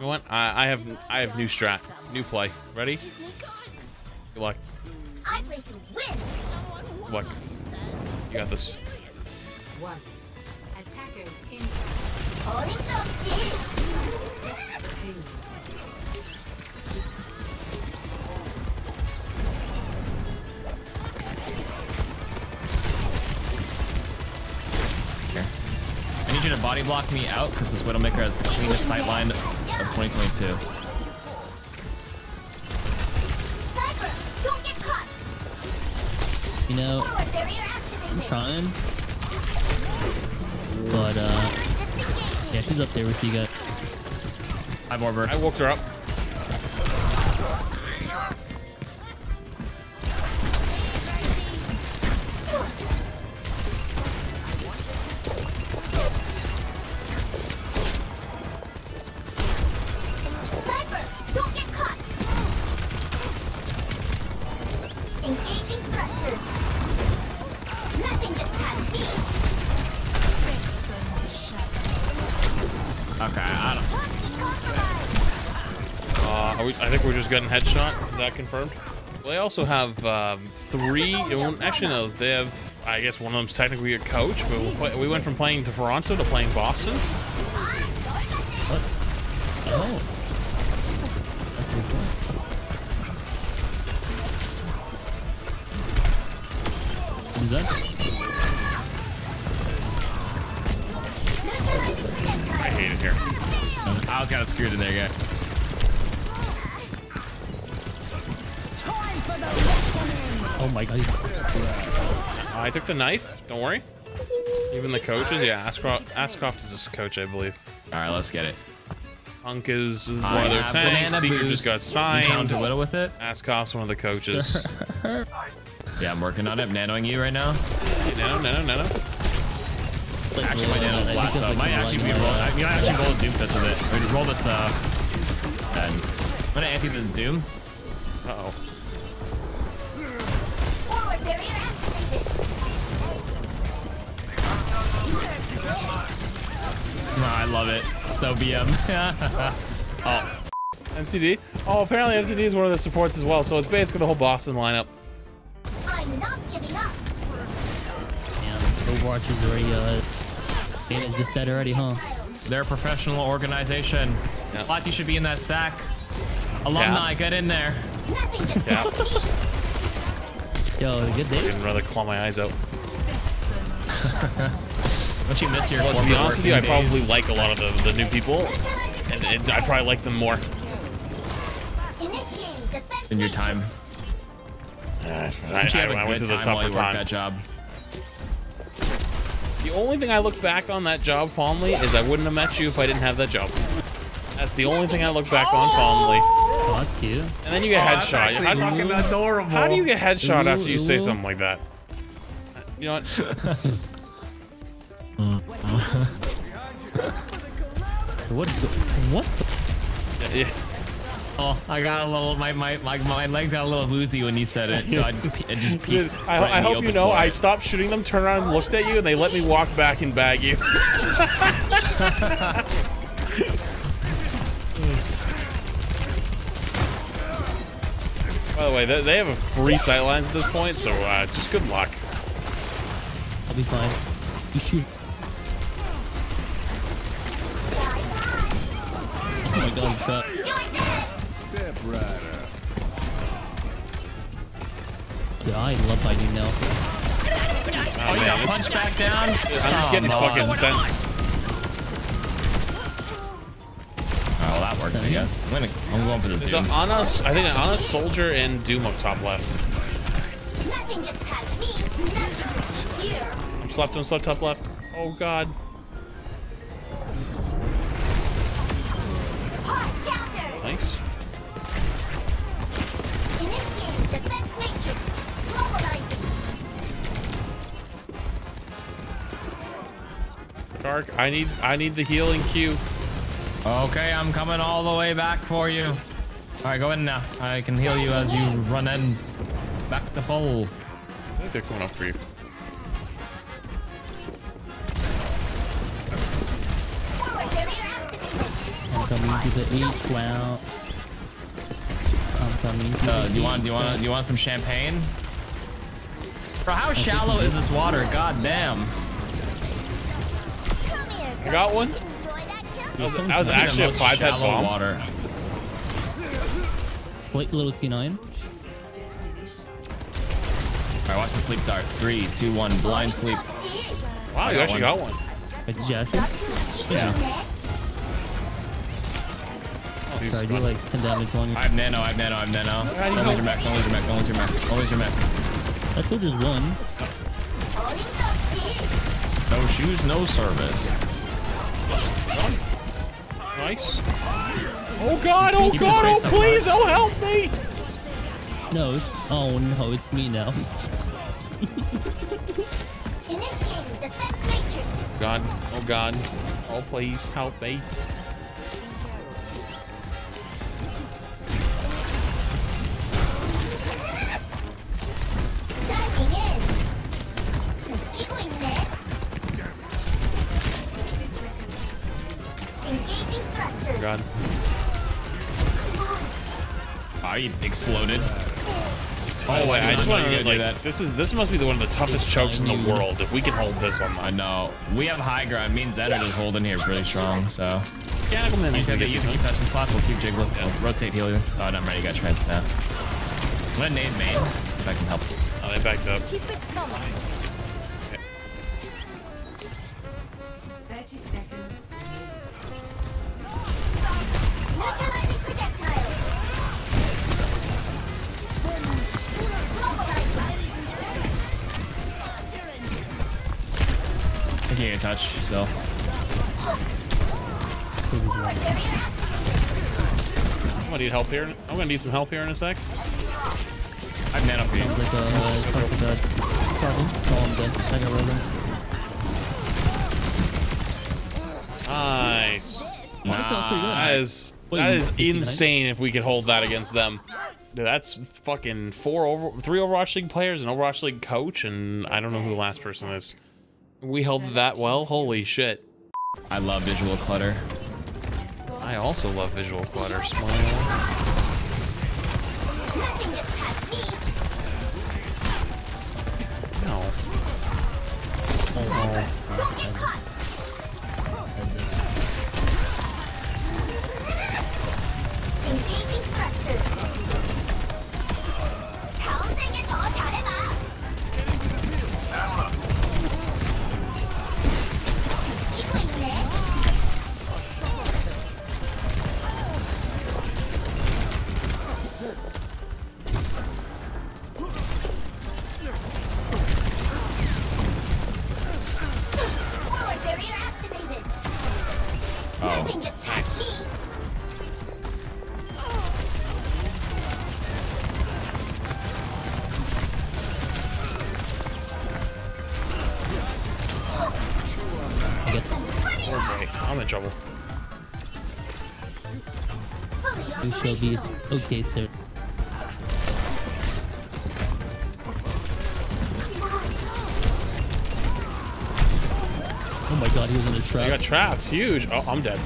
You know what? I have new strat, new play. Ready? Good luck. Good luck. You got this. I need you to body block me out because this Widowmaker has the cleanest sightline of 2022. Sniper, don't get caught. You know, I'm trying, but yeah, she's up there with you guys. I'm Orbert. I woke her up. Got a headshot. Is that confirmed? Well, they also have three. Actually, no. They have. I guess one of them's technically a coach, but we'll play, we went from playing Toronto to playing Boston. What? Oh. What is that? I hate it here. I was kind of screwed in there, guy. Oh my god, he's... I took the knife, don't worry. Even the coaches, yeah, Ashcroft is a coach, I believe. Alright, let's get it. Punk is one of their tanks, Seeker just got signed. You down to Widow with it? Ashcroft's one of the coaches. Yeah, I'm working on it, nanoing you right now. You know, nano. Like actually, my nano's last up. Might actually be rolled. I mean, I actually rolled Doom Fist with it. I mean, roll this up. I'm gonna anti the Doom. Uh-oh. Oh, I love it. So BM. Oh. MCD? Oh, apparently MCD is one of the supports as well, so it's basically the whole Boston lineup. I'm not giving up. Yeah, Overwatch is already, is this that already, huh? They're a professional organization. Yeah. Lati should be in that sack. Alumni, yeah. Get in there. Yeah. Yo, good day. I'd rather claw my eyes out. Don't you miss your to be honest with you, I probably like a lot of the new people, and I probably like them more. In your time. I went to the tougher time. That job. The only thing I look back on that job fondly is I wouldn't have met you if I didn't have that job. That's the only thing I look back on fondly. Oh, that's cute. And then you get headshot. That's fucking adorable. How do you get headshot after you say something like that? You know what? What? Yeah. Oh, I got a little. My legs got a little woozy when you said it, so I just peeked. I hope you know. I stopped shooting them, turned around, and looked at you, and they let me walk back and bag you. By the way, they have a free sightline at this point, so just good luck. I'll be fine. You shoot. Oh my god, shot. Step right up. Dude, I love my new now. Oh, you got punched back down? I'm just getting fucking sent. Oh, well, that worked, I guess. I'm going for the Doom. I think Ana, Soldier, and Doom up top left. Nothing gets past me. Nothing gets here. I'm slept on, slept up left. Oh god. Nice. Initiate defense matrix. Globalizing. Dark, I need the healing Q. Okay, I'm coming all the way back for you. All right, go in now. I can heal you as you run in back to full. I think they're coming up for you. Coming coming to the 8. Wow. I'm coming to the do you want some champagne? Bro, how shallow is this water? God damn. I got one. That was actually a 5-head bomb. Water. Slight little C9. Alright, watch the sleep dart. 3, 2, 1, blind sleep. Wow, you actually got one. Did you actually? Yeah. So I do like 10 damage longer. I have nano, I have nano, I have nano. Don't lose your mech, don't lose your mech, don't lose your mech. Don't lose your mech. That's still just one. No shoes, no service. Nice. Oh god, oh please, oh help me! No, oh no, it's me now. God, oh god, oh please, help me. God. I exploded. Oh wait, I just want to like that. This must be the one of the toughest chokes in the world. If we can hold this on, I know we have high ground. Means that it is holding here pretty strong. So yeah, I just have to use keep passing plots. We'll keep jiggling. Yeah. Rotate healer. Oh, no, I'm ready. Got trance now. I'm gonna nade main if I can help. Oh, they backed up. Keep it coming. I can't get touch, so. I'm gonna need help here. I'm gonna need some help here in a sec. I'm nano for you. Sounds like I got rolling. Nice. Nice. That is insane if we could hold that against them. Dude, that's fucking 3 Overwatch League players, an Overwatch League coach, and I don't know who the last person is. We held that well. Holy shit. I love visual clutter. I also love visual clutter. Smile. No. Oh, no. Okay, sir. Oh my god, he was in a trap. I got trapped. Huge. Oh, I'm dead.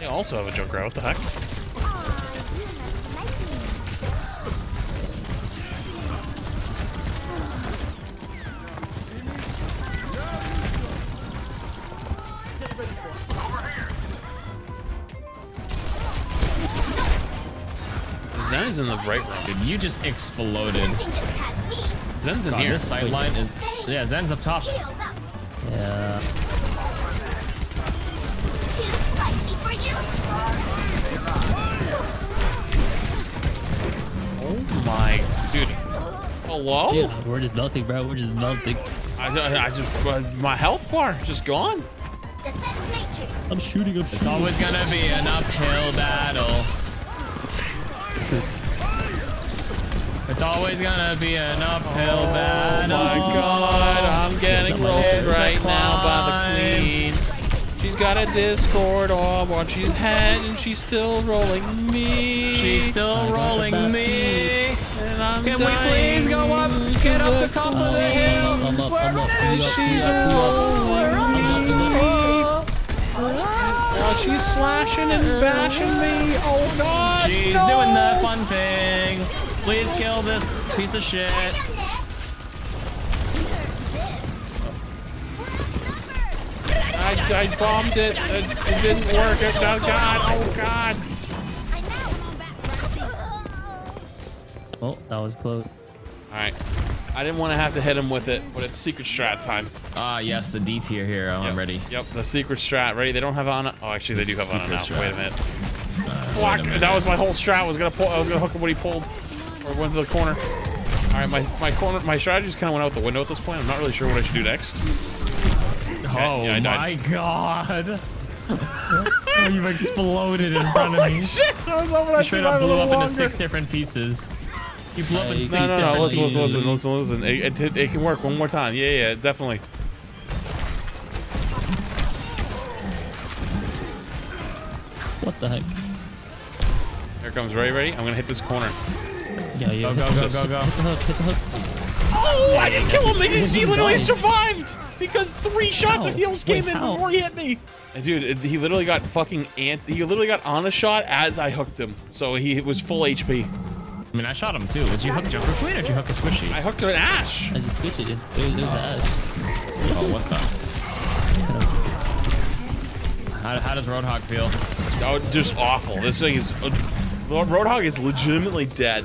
They also have a Junker. What the heck? Zen's in the right room. Dude, you just exploded. Zen's in here. This sideline is... Yeah, Zen's up top. Yeah. Oh my... Dude. Hello? Dude, we're just melting, bro. We're just melting. My health bar just gone. I'm shooting up. It's always gonna be an uphill battle. It's always gonna be an uphill battle. Oh my god, I'm getting rolled right now by the queen. She's got a Discord orb on she's head and she's still rolling me. She's still rolling me. And Can we please go up? Get up the top of the hill. We're running out of shield. She's slashing and bashing me. Oh God! She's doing the fun thing. Please kill this piece of shit. I bombed it. It didn't work. Oh God! Oh God! Oh, that was close. Alright. I didn't want to have to hit him with it, but it's secret strat time. Ah, yes, the D tier hero. Yep. I'm ready. Yep, the secret strat. Ready? They don't have Ana. Oh, actually, they do have Ana now. Wait a minute. Fuck! That was my whole strat. I was gonna hook him when he pulled, or went to the corner. Alright, my strategies kind of went out the window at this point. I'm not really sure what I should do next. Okay, oh yeah, my God! Oh, you've exploded in front of me. Shit! I was hoping I straight up blew up into 6 different pieces. You blew up in 6 different pieces. Listen. It can work one more time. Yeah, definitely. What the heck? Here comes Ray. Ready? I'm gonna hit this corner. Yeah. Go. Hit the hook. Oh! I didn't kill him. He literally survived because 3 shots of heals came in before he hit me. Dude, he literally got fucking He literally got on a shot as I hooked him, so he was full HP. I mean, I shot him too. Did you hook Junker Queen or did you hook a squishy? I hooked an Ash. As a squishy, it was an Ash. Oh, what the? How does Roadhog feel? Oh, just awful. This thing is. Roadhog is legitimately dead.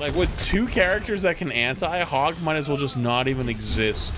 Like with 2 characters that can anti, Hog might as well just not even exist.